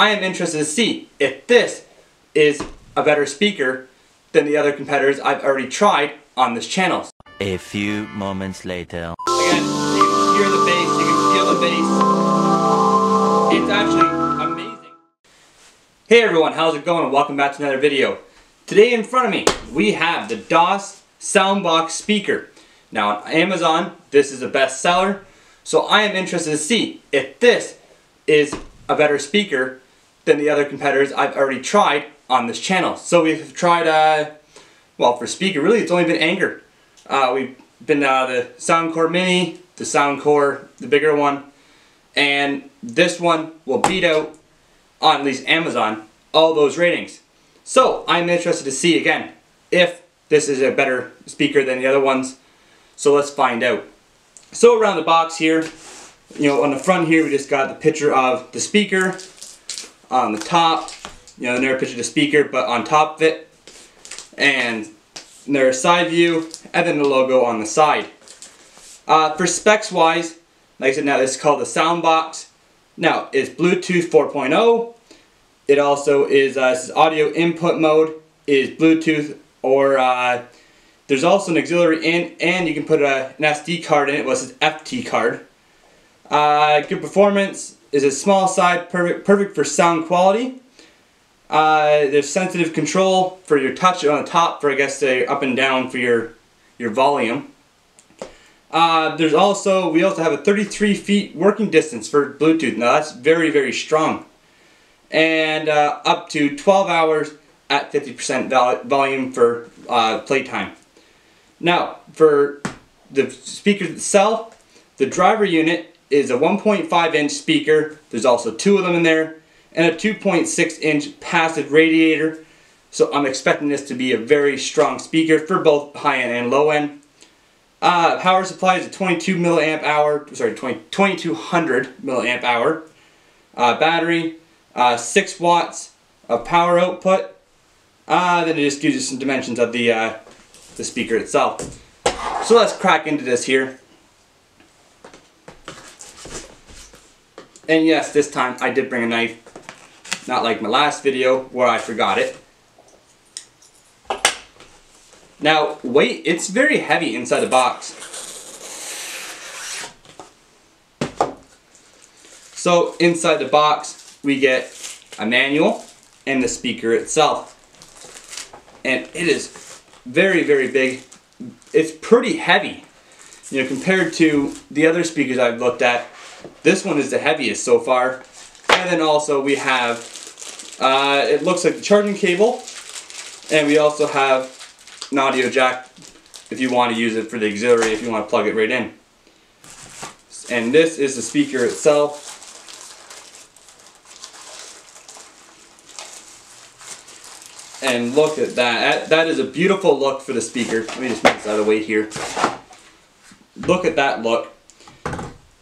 I am interested to see if this is a better speaker than the other competitors I've already tried on this channel. A few moments later. Again, you can hear the bass, you can feel the bass. It's actually amazing. Hey everyone, how's it going? Welcome back to another video. Today in front of me, we have the DOSS Soundbox speaker. Now on Amazon, this is a bestseller. So I am interested to see if this is a better speaker than the other competitors I've already tried on this channel. So we've tried, well, for speaker, really it's only been Anker. We've been the Soundcore Mini, the Soundcore, the bigger one, and this one will beat out, on at least Amazon, all those ratings. So I'm interested to see again if this is a better speaker than the other ones. So let's find out. So around the box here, you know, on the front here we just got the picture of the speaker. On the top, you know, another picture of the speaker, but on top of it, and their side view, and then the logo on the side. For specs wise, like I said, now this is called the Soundbox. Now it's Bluetooth 4.0. It also is this audio input mode is Bluetooth, or there's also an auxiliary in, and you can put an SD card in it. Well, this is FT card. Good performance is a small side, perfect for sound quality. There's sensitive control for your touch on the top for, I guess, say up and down for your volume. We also have a 33 feet working distance for Bluetooth. Now that's very, very strong. And up to 12 hours at 50% volume for playtime. Now for the speaker itself, the driver unit is a 1.5 inch speaker. There's also two of them in there, and a 2.6 inch passive radiator. So I'm expecting this to be a very strong speaker for both high end and low end. Power supply is a 2200 milliamp hour battery, 6 watts of power output. Then it just gives you some dimensions of the speaker itself. So let's crack into this here. And yes, this time I did bring a knife. Not like my last video where I forgot it. Now, weight, it's very heavy inside the box. So inside the box, we get a manual and the speaker itself. And it is very, very big. It's pretty heavy. You know, compared to the other speakers I've looked at, this one is the heaviest so far. And then also we have, it looks like the charging cable, and we also have an audio jack if you want to use it for the auxiliary, if you want to plug it right in. And this is the speaker itself. And look at that. That is a beautiful look for the speaker. Let me just move this out of the way here. Look at that look.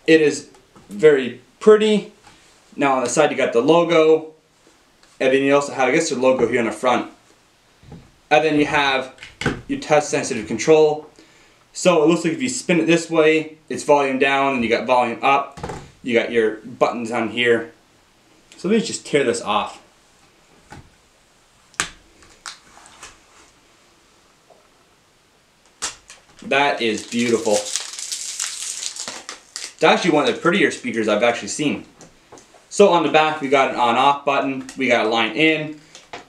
It is very pretty. Now on the side you got the logo, and then you also have, I guess, the logo here on the front. And then you have your touch sensitive control. So it looks like if you spin it this way, it's volume down, and you got volume up. You got your buttons on here. So let me just tear this off. That is beautiful. It's actually one of the prettier speakers I've actually seen. So on the back, we got an on-off button. We got a line in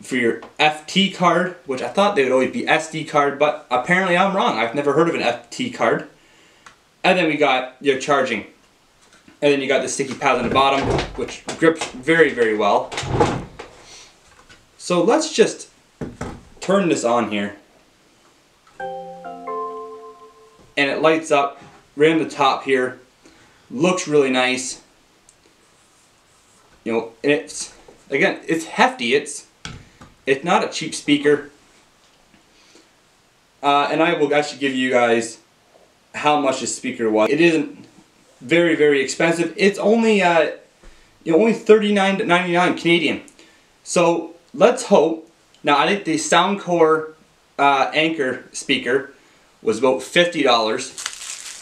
for your FT card, which I thought they would always be SD card, but apparently I'm wrong. I've never heard of an FT card. And then we got your charging. And then you got the sticky pads on the bottom, which grips very, very well. So let's just turn this on here. And it lights up right on the top here. Looks really nice. You know, and it's, again, it's hefty. It's not a cheap speaker. And I will actually give you guys how much this speaker was. It isn't very, very expensive. It's only, you know, only $39.99 Canadian. So let's hope. Now I think the Soundcore Anker speaker was about $50.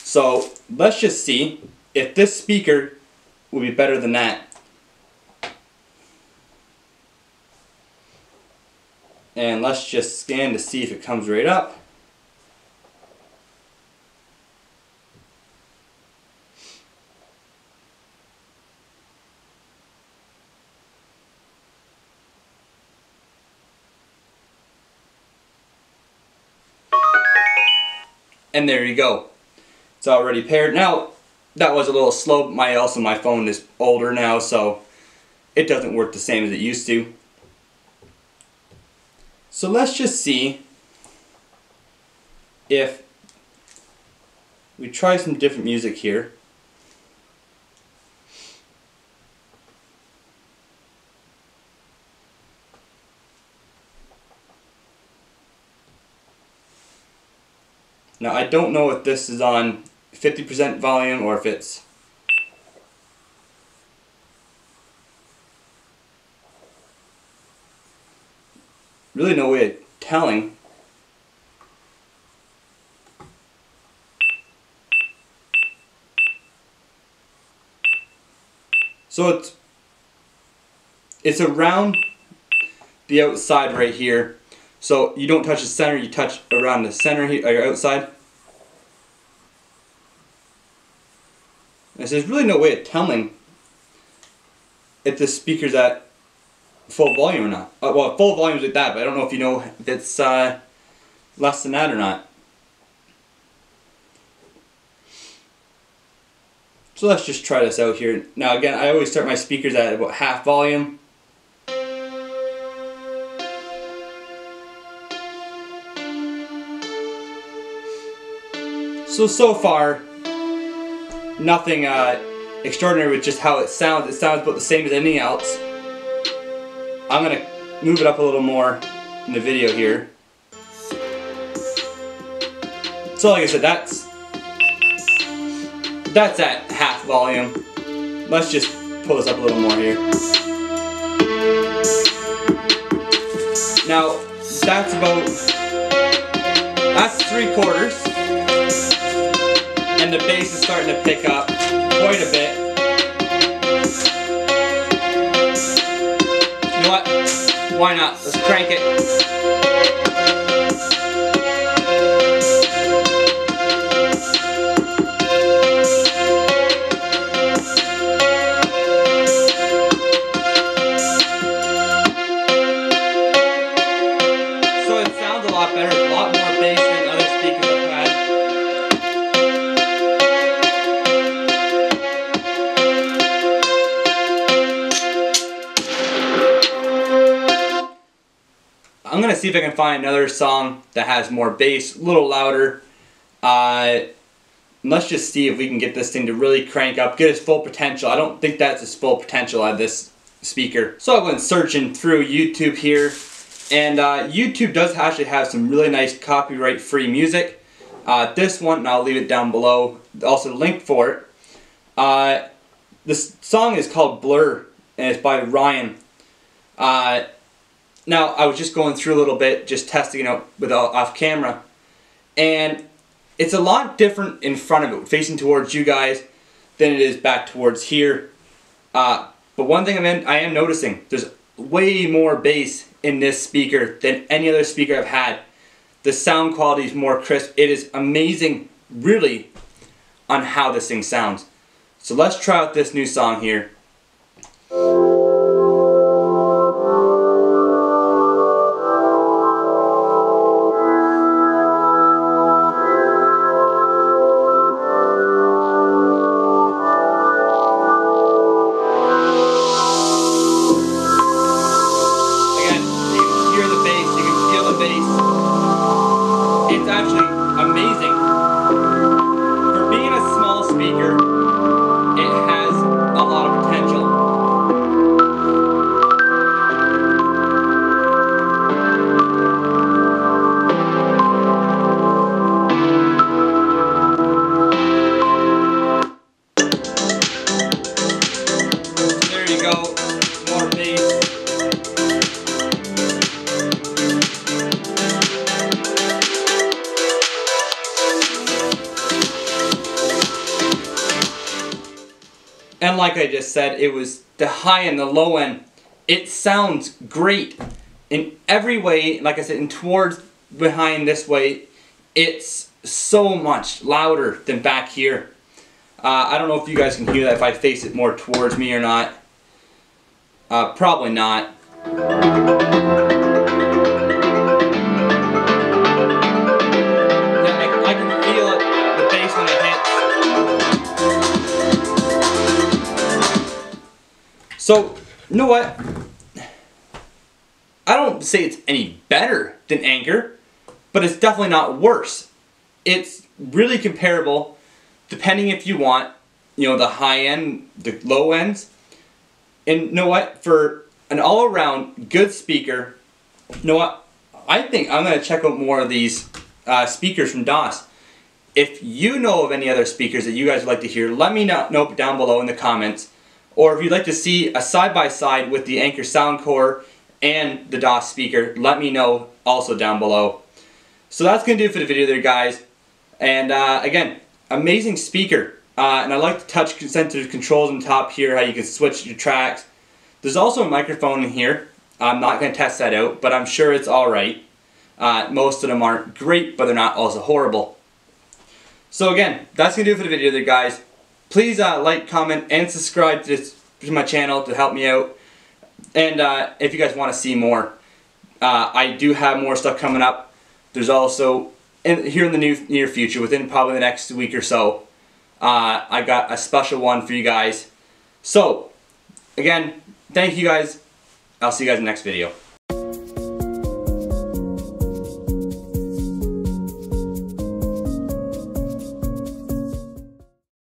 So let's just see if this speaker will be better than that. and let's just scan to see if it comes right up. And there you go. It's already paired. Now, that was a little slow. Also my phone is older now, so it doesn't work the same as it used to. So let's just see if we try some different music here. Now, I don't know if this is on 50% volume or if it's... really no way of telling. So it's around the outside right here. So you don't touch the center, you touch around the center here, or outside. And so there's really no way of telling if the speaker's at full volume or not. Well, full volume's like that, but I don't know if you know if it's less than that or not. So let's just try this out here. Now again, I always start my speakers at about half volume. So far, nothing extraordinary with just how it sounds. It sounds about the same as anything else. I'm going to move it up a little more in the video here. So like I said, that's at half volume. Let's just pull this up a little more here. Now, that's 3/4. And the bass is starting to pick up quite a bit. You know what? Why not? Let's crank it. So it sounds a lot better, a lot more bass than other speakers I've had. I'm going to see if I can find another song that has more bass, a little louder. Let's just see if we can get this thing to really crank up, get its full potential. I don't think that's its full potential on this speaker. So I went searching through YouTube here, and YouTube does actually have some really nice copyright-free music. This one, and I'll leave it down below, also link for it. This song is called Blur, and it's by Ryan. Now, I was just going through a little bit, just testing it out off camera, and it's a lot different in front of it, facing towards you guys, than it is back towards here. But one thing I am noticing, there's way more bass in this speaker than any other speaker I've had. The sound quality is more crisp. It is amazing, really, on how this thing sounds. So let's try out this new song here. And like I just said, it was the high and the low end. It sounds great. in every way, like I said, and towards behind this way, it's so much louder than back here. I don't know if you guys can hear that, if I face it more towards me or not. Probably not. So, you know what? I don't say it's any better than Anker, but it's definitely not worse. It's really comparable, depending if you want, you know, the high end, the low ends. And you know what? For an all-around good speaker, you know what? I think I'm going to check out more of these speakers from DOSS. If you know of any other speakers that you guys would like to hear, let me know down below in the comments. Or if you'd like to see a side-by-side with the Anker Soundcore and the DOSS speaker, let me know also down below. So that's going to do it for the video there, guys. And again, amazing speaker. And I like the touch sensitive controls on top here, how you can switch your tracks. There's also a microphone in here. I'm not going to test that out, but I'm sure it's alright. Most of them aren't great, but they're not also horrible. So again, that's going to do it for the video there, guys. Please like, comment, and subscribe to my channel to help me out. And if you guys want to see more, I do have more stuff coming up. There's also, here in the near future, within probably the next week or so, I got a special one for you guys. So, again, thank you guys. I'll see you guys in the next video.